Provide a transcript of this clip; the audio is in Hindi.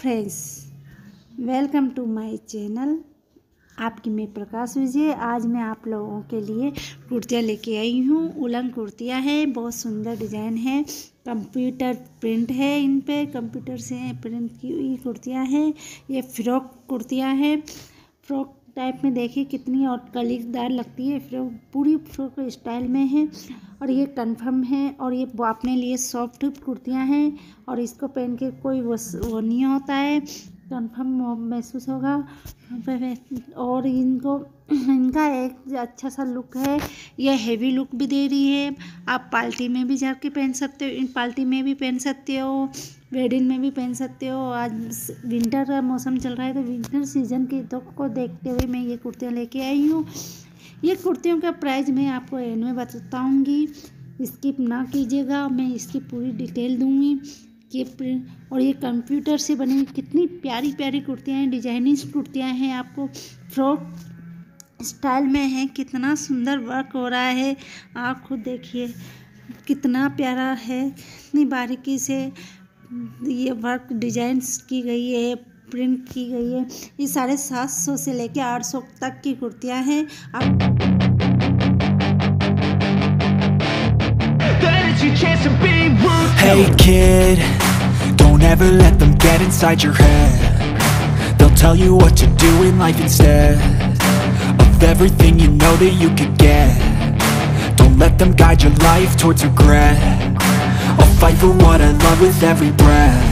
Friends, welcome to my channel. आपकी मैं प्रकाश विजय। आज मैं आप लोगों के लिए कुर्तियाँ लेके आई हूँ। उलन कुर्तियाँ हैं, बहुत सुंदर डिज़ाइन है, कंप्यूटर प्रिंट है, इन पे कंप्यूटर से प्रिंट की हुई कुर्तियाँ हैं। ये फ्रॉक कुर्तियाँ हैं, फ्रॉक टाइप में देखिए कितनी और कलीदार लगती है। फ्रॉक पूरी फ्रॉक स्टाइल में है और ये कन्फर्म है और ये अपने लिए सॉफ्ट कुर्तियाँ हैं और इसको पहन के कोई वो नहीं होता है, कन्फर्म महसूस होगा। और इनका एक अच्छा सा लुक है, यह हेवी लुक भी दे रही है। आप पार्टी में भी जाके पहन सकते हो, इन पार्टी में भी पहन सकते हो, वेडिंग में भी पहन सकते हो। आज विंटर का मौसम चल रहा है तो विंटर सीजन की तो को देखते हुए मैं ये कुर्तियाँ लेके आई हूँ। ये कुर्तियों का प्राइस मैं आपको एंड में बताऊँगी, स्किप ना कीजिएगा, मैं इसकी पूरी डिटेल दूँगी। और ये कंप्यूटर से बनी हुई कितनी प्यारी प्यारी कुर्तियाँ हैं, डिजाइनिंग कुर्तियाँ हैं, आपको फ्रॉक स्टाइल में है। कितना सुंदर वर्क हो रहा है, आप खुद देखिए कितना प्यारा है, इतनी बारीकी से ये वर्क डिजाइन्स की गई है, प्रिंट की गई है। ये 750 से लेके 800 तक की कुर्तियाँ हैं। Hey kid, don't ever let them get inside your head. They'll tell you what to do in life instead of everything you know that you could get. Don't let them guide your life towards regret. I'll fight for what I love with every breath.